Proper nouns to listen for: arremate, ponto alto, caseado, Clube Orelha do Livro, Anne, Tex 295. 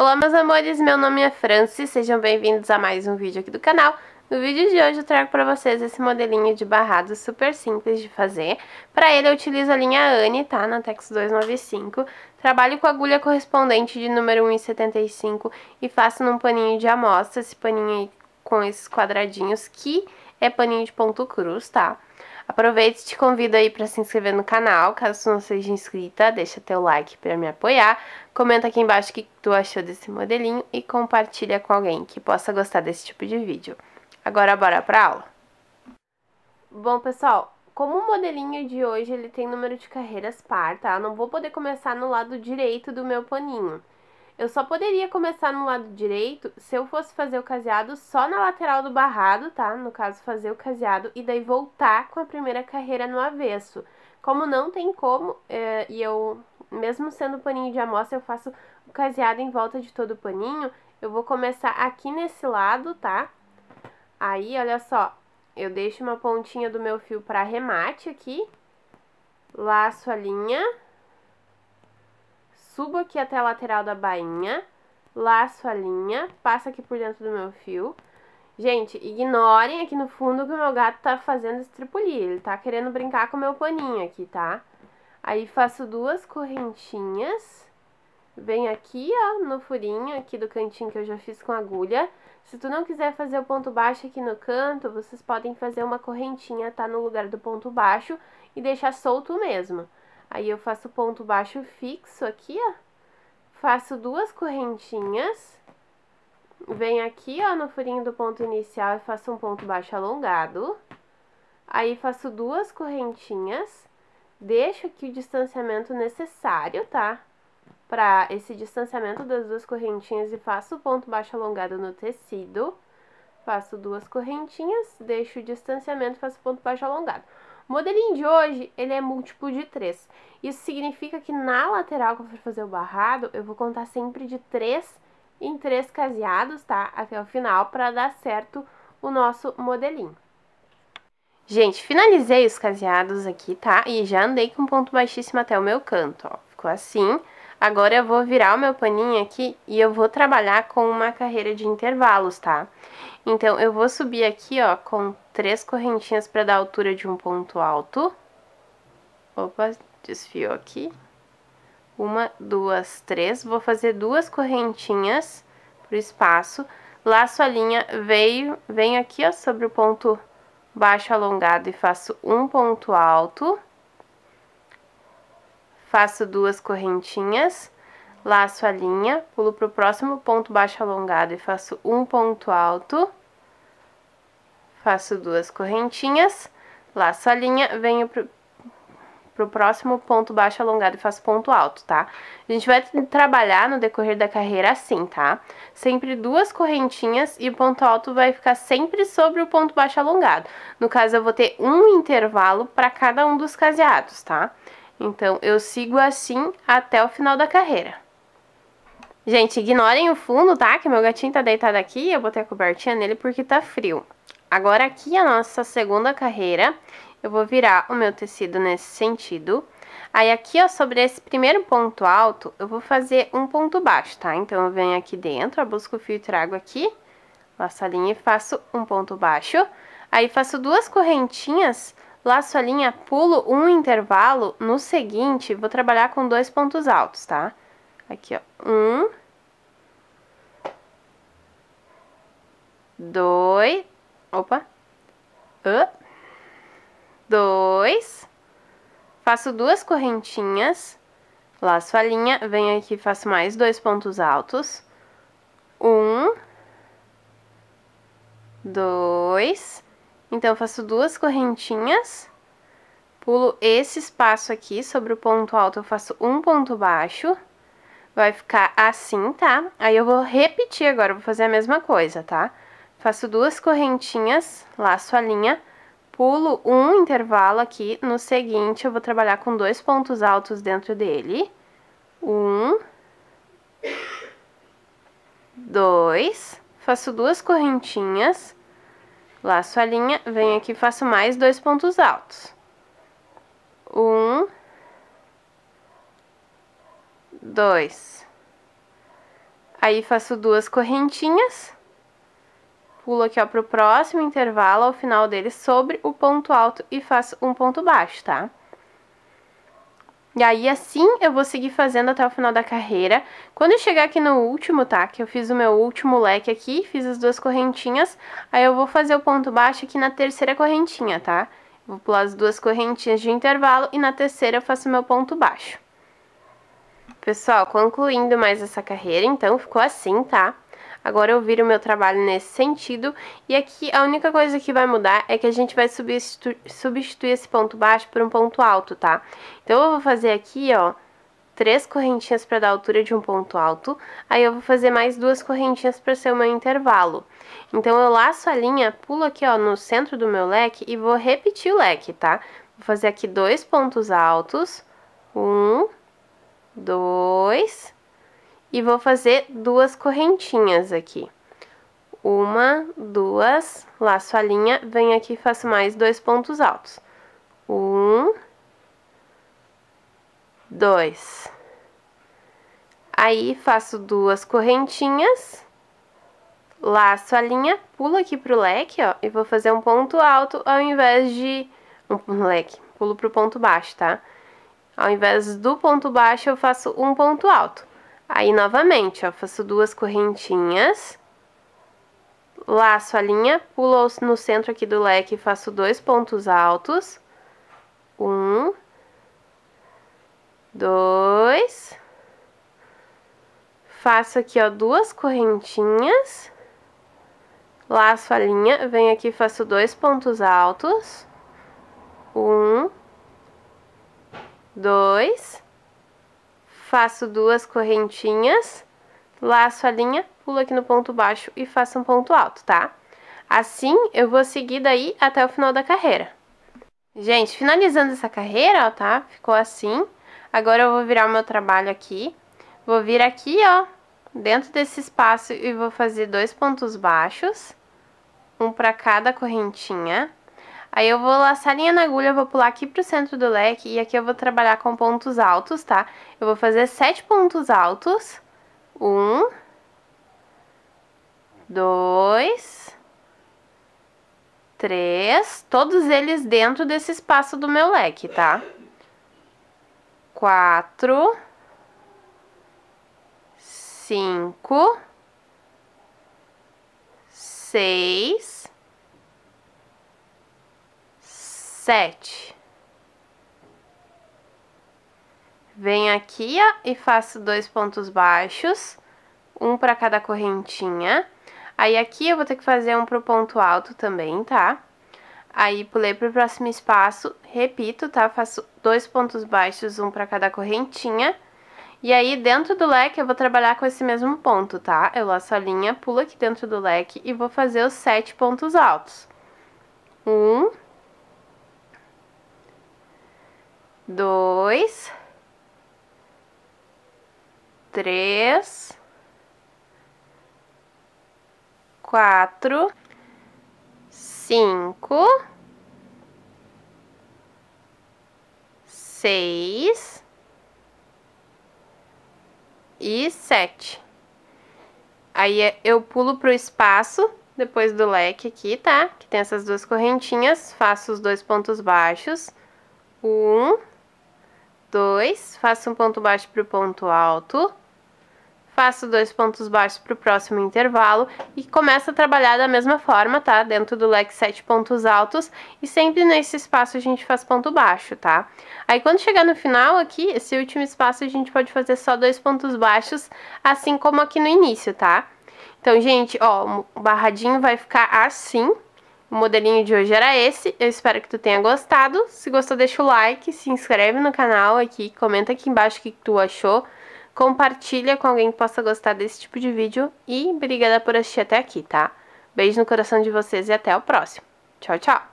Olá meus amores, meu nome é Francis, sejam bem-vindos a mais um vídeo aqui do canal. No vídeo de hoje eu trago para vocês esse modelinho de barrado super simples de fazer. Para ele eu utilizo a linha Anne, tá? Na Tex 295. Trabalho com agulha correspondente de número 1,75 e faço num paninho de amostra, esse paninho aí com esses quadradinhos que é paninho de ponto cruz, tá? Aproveito e te convido aí para se inscrever no canal, caso tu não seja inscrita, deixa teu like para me apoiar, comenta aqui embaixo o que tu achou desse modelinho e compartilha com alguém que possa gostar desse tipo de vídeo. Agora bora para aula! Bom pessoal, como o modelinho de hoje ele tem número de carreiras par, tá? Eu não vou poder começar no lado direito do meu paninho. Eu só poderia começar no lado direito se eu fosse fazer o caseado só na lateral do barrado, tá? No caso, fazer o caseado e daí voltar com a primeira carreira no avesso. Como não tem como, e eu, mesmo sendo paninho de amostra, eu faço o caseado em volta de todo o paninho, eu vou começar aqui nesse lado, tá? Aí, olha só, eu deixo uma pontinha do meu fio para arremate aqui, laço a linha, subo aqui até a lateral da bainha, laço a linha, passo aqui por dentro do meu fio. Gente, ignorem aqui no fundo que o meu gato tá fazendo estripulir, ele tá querendo brincar com o meu paninho aqui, tá? Aí faço duas correntinhas, venho aqui, ó, no furinho aqui do cantinho que eu já fiz com agulha. Se tu não quiser fazer o ponto baixo aqui no canto, vocês podem fazer uma correntinha, tá, no lugar do ponto baixo e deixar solto mesmo. Aí eu faço ponto baixo fixo aqui, ó, faço duas correntinhas, venho aqui, ó, no furinho do ponto inicial e faço um ponto baixo alongado. Aí faço duas correntinhas, deixo aqui o distanciamento necessário, tá? Pra esse distanciamento das duas correntinhas e faço ponto baixo alongado no tecido, faço duas correntinhas, deixo o distanciamento e faço ponto baixo alongado. O modelinho de hoje, ele é múltiplo de 3. Isso significa que na lateral, quando eu for fazer o barrado, eu vou contar sempre de 3 em 3 caseados, tá? Até o final, para dar certo o nosso modelinho. Gente, finalizei os caseados aqui, tá? E já andei com ponto baixíssimo até o meu canto, ó. Ficou assim. Agora eu vou virar o meu paninho aqui e eu vou trabalhar com uma carreira de intervalos, tá? Então, eu vou subir aqui, ó, com 3 correntinhas para dar a altura de um ponto alto. Opa, desfiou aqui. 1, 2, 3. Vou fazer 2 correntinhas pro espaço. Laço a linha, venho aqui, ó, sobre o ponto baixo alongado e faço um ponto alto. Faço 2 correntinhas, laço a linha, pulo para o próximo ponto baixo alongado e faço um ponto alto. Faço 2 correntinhas, laço a linha, venho para o próximo ponto baixo alongado e faço ponto alto, tá? A gente vai trabalhar no decorrer da carreira assim, tá? Sempre 2 correntinhas e o ponto alto vai ficar sempre sobre o ponto baixo alongado. No caso, eu vou ter um intervalo para cada um dos caseados, tá? Então, eu sigo assim até o final da carreira. Gente, ignorem o fundo, tá? Que meu gatinho tá deitado aqui, eu botei a cobertinha nele porque tá frio. Agora, aqui a nossa segunda carreira, eu vou virar o meu tecido nesse sentido. Aí, aqui, ó, sobre esse primeiro ponto alto, eu vou fazer um ponto baixo, tá? Então, eu venho aqui dentro, ó, busco o fio e trago aqui, laço a linha e faço um ponto baixo. Aí, faço 2 correntinhas... Laço a linha, pulo um intervalo, no seguinte, vou trabalhar com 2 pontos altos, tá? Aqui, ó, 1, 2, opa, 2, faço 2 correntinhas, laço a linha, venho aqui, faço mais 2 pontos altos, 1, 2... Então, eu faço 2 correntinhas, pulo esse espaço aqui, sobre o ponto alto eu faço um ponto baixo, vai ficar assim, tá? Aí eu vou repetir agora, vou fazer a mesma coisa, tá? Faço 2 correntinhas, laço a linha, pulo um intervalo aqui, no seguinte eu vou trabalhar com 2 pontos altos dentro dele. 1, 2, faço 2 correntinhas... Laço a linha, venho aqui e faço mais 2 pontos altos. 1, 2. Aí faço duas correntinhas, pulo aqui, ó, pro próximo intervalo, ao final dele, sobre o ponto alto e faço um ponto baixo, tá? E aí, assim, eu vou seguir fazendo até o final da carreira. Quando eu chegar aqui no último, tá? Que eu fiz o meu último leque aqui, fiz as duas correntinhas, aí eu vou fazer o ponto baixo aqui na terceira correntinha, tá? Vou pular as duas correntinhas de intervalo e na terceira eu faço o meu ponto baixo. Pessoal, concluindo mais essa carreira, então, ficou assim, tá? Agora eu viro o meu trabalho nesse sentido, e aqui a única coisa que vai mudar é que a gente vai substituir esse ponto baixo por um ponto alto, tá? Então eu vou fazer aqui, ó, 3 correntinhas para dar a altura de um ponto alto, aí eu vou fazer mais 2 correntinhas para ser o meu intervalo. Então eu laço a linha, pulo aqui, ó, no centro do meu leque e vou repetir o leque, tá? Vou fazer aqui 2 pontos altos, 1, 2... E vou fazer 2 correntinhas aqui. 1, 2, laço a linha, venho aqui e faço mais 2 pontos altos. 1, 2. Aí, faço 2 correntinhas, laço a linha, pulo aqui pro leque, ó, e vou fazer um ponto alto ao invés de... pulo pro ponto baixo, tá? Ao invés do ponto baixo, eu faço um ponto alto. Aí, novamente, ó, faço 2 correntinhas, laço a linha, pulo no centro aqui do leque e faço 2 pontos altos. 1, 2, faço aqui, ó, 2 correntinhas, laço a linha, venho aqui e faço 2 pontos altos. 1, 2... Faço 2 correntinhas, laço a linha, pulo aqui no ponto baixo e faço um ponto alto, tá? Assim, eu vou seguir daí até o final da carreira. Gente, finalizando essa carreira, ó, tá? Ficou assim. Agora eu vou virar o meu trabalho aqui. Vou vir aqui, ó, dentro desse espaço e vou fazer 2 pontos baixos. Um pra cada correntinha. Aí eu vou laçar a linha na agulha, vou pular aqui pro centro do leque e aqui eu vou trabalhar com pontos altos, tá? Eu vou fazer 7 pontos altos. 1, 2, 3, todos eles dentro desse espaço do meu leque, tá? 4, 5, 6... 7. Venho aqui, ó, e faço 2 pontos baixos, um para cada correntinha. Aí aqui eu vou ter que fazer um pro ponto alto também, tá? Aí pulei pro próximo espaço, repito, tá? Faço 2 pontos baixos, um para cada correntinha. E aí dentro do leque eu vou trabalhar com esse mesmo ponto, tá? Eu laço a linha, pulo aqui dentro do leque e vou fazer os 7 pontos altos. 1, 2, 3, 4, 5, 6 e 7. Aí eu pulo pro espaço depois do leque aqui, tá? Que tem essas 2 correntinhas, faço os 2 pontos baixos. 1, 2, faço um ponto baixo pro ponto alto, faço 2 pontos baixos pro próximo intervalo e começo a trabalhar da mesma forma, tá? Dentro do leque 7 pontos altos e sempre nesse espaço a gente faz ponto baixo, tá? Aí quando chegar no final aqui, esse último espaço a gente pode fazer só 2 pontos baixos, assim como aqui no início, tá? Então, gente, ó, o barradinho vai ficar assim. O modelinho de hoje era esse, eu espero que tu tenha gostado. Se gostou, deixa o like, se inscreve no canal aqui, comenta aqui embaixo o que tu achou, compartilha com alguém que possa gostar desse tipo de vídeo e obrigada por assistir até aqui, tá? Beijo no coração de vocês e até o próximo. Tchau, tchau!